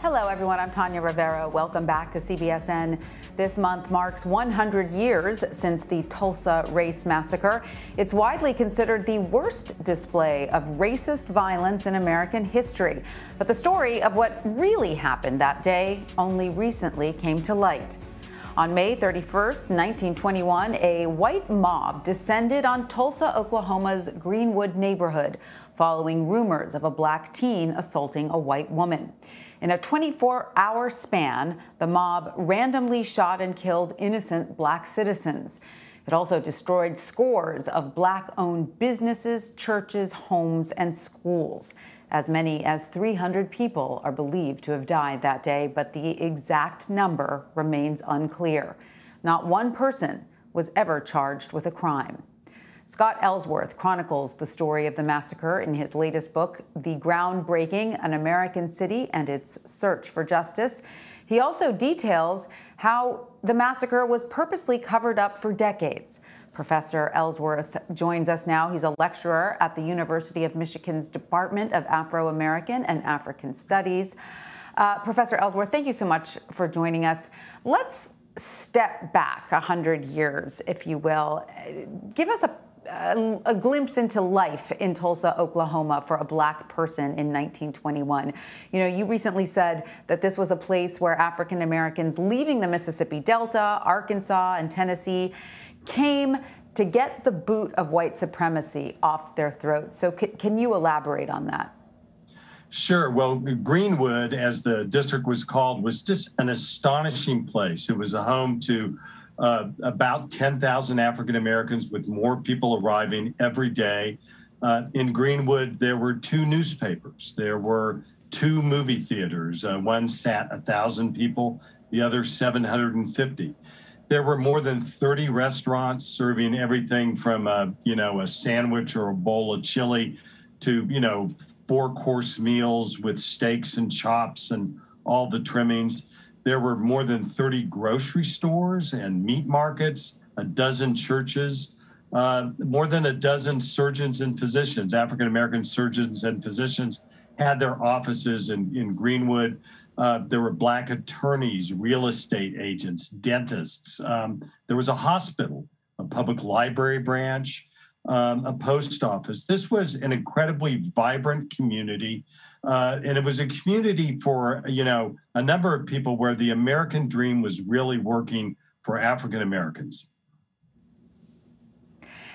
Hello everyone, I'm Tanya Rivero. Welcome back to CBSN. This month marks 100 years since the Tulsa Race Massacre. It's widely considered the worst display of racist violence in American history. But the story of what really happened that day only recently came to light. On May 31st, 1921, a white mob descended on Tulsa, Oklahoma's Greenwood neighborhood, following rumors of a black teen assaulting a white woman. In a 24-hour span, the mob randomly shot and killed innocent black citizens. It also destroyed scores of black-owned businesses, churches, homes, and schools. As many as 300 people are believed to have died that day, but the exact number remains unclear. Not one person was ever charged with a crime. Scott Ellsworth chronicles the story of the massacre in his latest book, The Groundbreaking: An American City and Its Search for Justice. He also details how the massacre was purposely covered up for decades. Professor Ellsworth joins us now. He's a lecturer at the University of Michigan's Department of Afro-American and African Studies. Professor Ellsworth, thank you so much for joining us. Let's step back 100 years, if you will. Give us a glimpse into life in Tulsa, Oklahoma for a black person in 1921. You know, you recently said that this was a place where African Americans leaving the Mississippi Delta, Arkansas, and Tennessee came to get the boot of white supremacy off their throats. So can you elaborate on that? Sure. Well, Greenwood, as the district was called, was just an astonishing place. It was a home to about 10,000 African Americans, with more people arriving every day. In Greenwood, there were 2 newspapers. There were 2 movie theaters. One sat 1,000 people, the other 750. There were more than 30 restaurants serving everything from a sandwich or a bowl of chili to, 4-course meals with steaks and chops and all the trimmings. There were more than 30 grocery stores and meat markets, a dozen churches, more than a dozen surgeons and physicians. African-American surgeons and physicians had their offices in Greenwood. There were black attorneys, real estate agents, dentists. There was a hospital, a public library branch, a post office. This was an incredibly vibrant community. And it was a community for, a number of people where the American dream was really working for African Americans.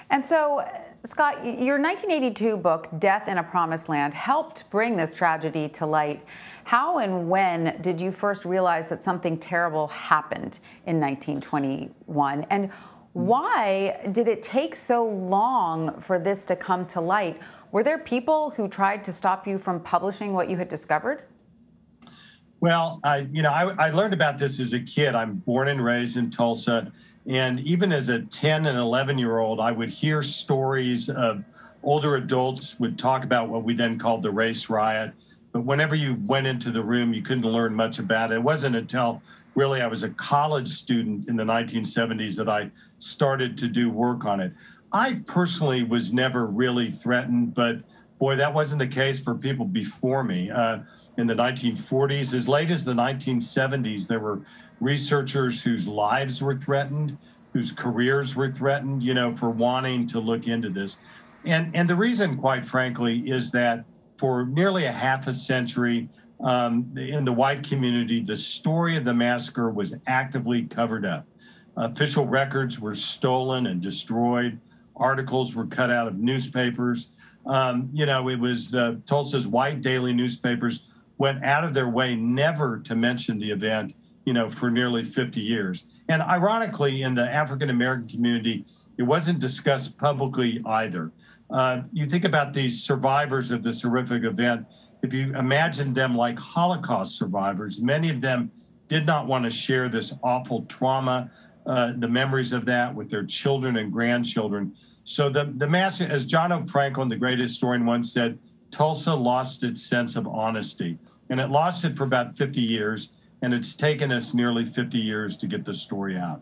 And so, Scott, your 1982 book, Death in a Promised Land, helped bring this tragedy to light. How and when did you first realize that something terrible happened in 1921? And why did it take so long for this to come to light? Were there people who tried to stop you from publishing what you had discovered? Well, I learned about this as a kid. I'm born and raised in Tulsa. And even as a 10 and 11-year-old, I would hear stories of older adults would talk about what we then called the race riot. But whenever you went into the room, you couldn't learn much about it. It wasn't until really I was a college student in the 1970s that I started to do work on it. I personally was never really threatened, but boy, that wasn't the case for people before me. In the 1940s, as late as the 1970s, there were researchers whose lives were threatened, whose careers were threatened, for wanting to look into this. And the reason, quite frankly, is that for nearly a half a century in the white community, the story of the massacre was actively covered up. Official records were stolen and destroyed. Articles were cut out of newspapers. It was Tulsa's white daily newspapers went out of their way never to mention the event, for nearly 50 years. And ironically, in the African-American community, it wasn't discussed publicly either. You think about these survivors of this horrific event. If you imagine them like Holocaust survivors, many of them did not want to share this awful trauma, the memories of that with their children and grandchildren. So the massacre, as John O. Franklin, the great historian, once said, Tulsa lost its sense of honesty. And it lost it for about 50 years. And it's taken us nearly 50 years to get the story out.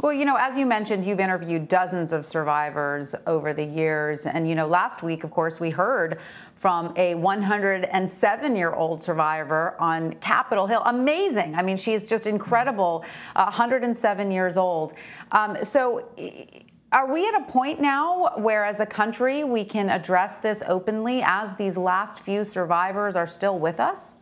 Well, you know, as you mentioned, you've interviewed dozens of survivors over the years. And, you know, last week, of course, we heard from a 107-year-old survivor on Capitol Hill. Amazing. I mean, she's just incredible, 107 years old. So are we at a point now where, as a country, we can address this openly as these last few survivors are still with us?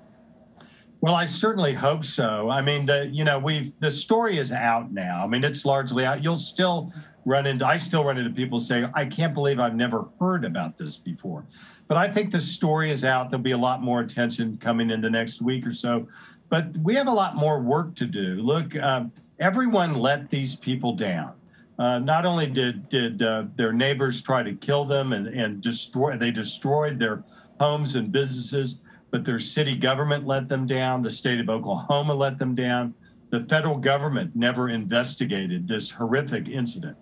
Well, I certainly hope so. I mean, the story is out now. I mean, it's largely out. You'll still run into, I still run into people say, I can't believe I've never heard about this before. But I think the story is out. There'll be a lot more attention coming in the next week or so. But we have a lot more work to do. Look, everyone let these people down. Not only did their neighbors try to kill them and they destroyed their homes and businesses, but their city government let them down. The state of Oklahoma let them down. The federal government never investigated this horrific incident.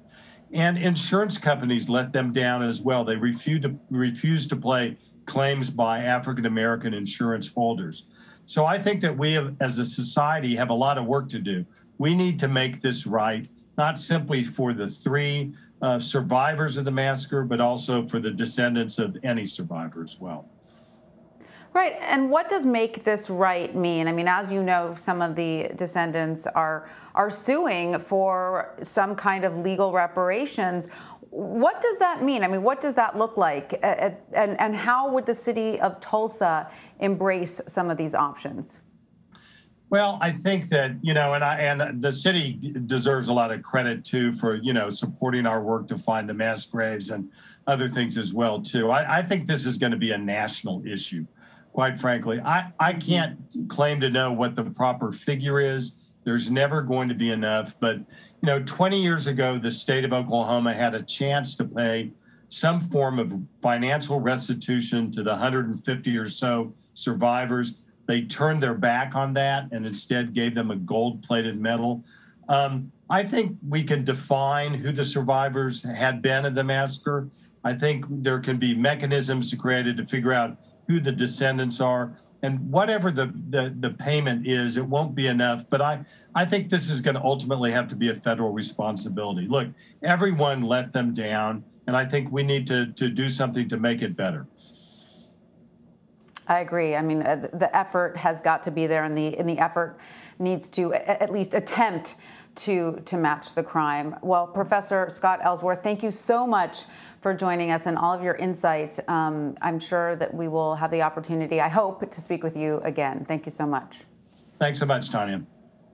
And insurance companies let them down as well. They refused to pay claims by African-American insurance holders. So I think that we have, as a society, have a lot of work to do. We need to make this right, not simply for the three survivors of the massacre, but also for the descendants of any survivor as well. Right. And what does make this right mean? I mean, as you know, some of the descendants are suing for some kind of legal reparations. What does that mean? I mean, what does that look like? And how would the city of Tulsa embrace some of these options? Well, I think that, you know, and the city deserves a lot of credit, too, for, you know, supporting our work to find the mass graves and other things as well, too. I think this is going to be a national issue. Quite frankly, I can't claim to know what the proper figure is. There's never going to be enough. But, you know, 20 years ago, the state of Oklahoma had a chance to pay some form of financial restitution to the 150 or so survivors. They turned their back on that and instead gave them a gold-plated medal. I think we can define who the survivors had been of the massacre. I think there can be mechanisms created to figure out who the descendants are, and whatever the payment is, it won't be enough. But I think this is going to ultimately have to be a federal responsibility. Look, everyone let them down, and I think we need to do something to make it better. I agree. I mean, the effort has got to be there, and the effort needs to at least attempt to match the crime. Well, Professor Scott Ellsworth, thank you so much for joining us and all of your insights. I'm sure that we will have the opportunity, I hope, to speak with you again. Thank you so much. Thanks so much, Tanya.